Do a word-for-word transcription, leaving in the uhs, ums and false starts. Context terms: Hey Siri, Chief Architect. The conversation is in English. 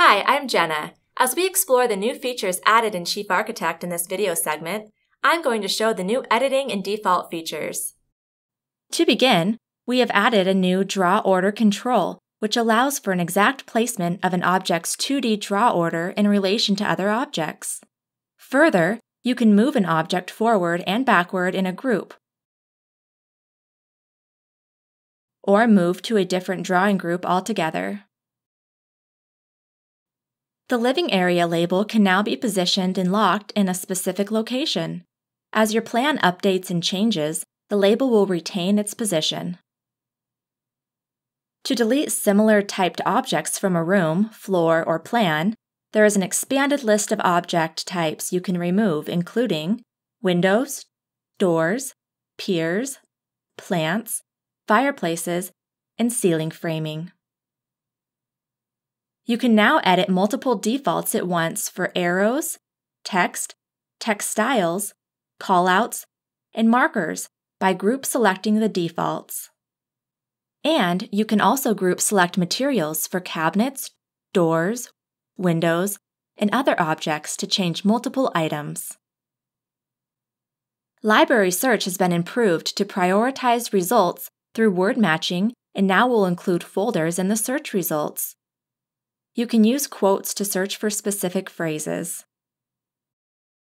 Hi, I'm Jenna. As we explore the new features added in Chief Architect in this video segment, I'm going to show the new editing and default features. To begin, we have added a new draw order control, which allows for an exact placement of an object's two D draw order in relation to other objects. Further, you can move an object forward and backward in a group, or move to a different drawing group altogether. The living area label can now be positioned and locked in a specific location. As your plan updates and changes, the label will retain its position. To delete similar typed objects from a room, floor, or plan, there is an expanded list of object types you can remove, including windows, doors, piers, plants, fireplaces, and ceiling framing. You can now edit multiple defaults at once for arrows, text, textiles, callouts, and markers by group selecting the defaults. And you can also group select materials for cabinets, doors, windows, and other objects to change multiple items. Library search has been improved to prioritize results through word matching and now will include folders in the search results. You can use quotes to search for specific phrases.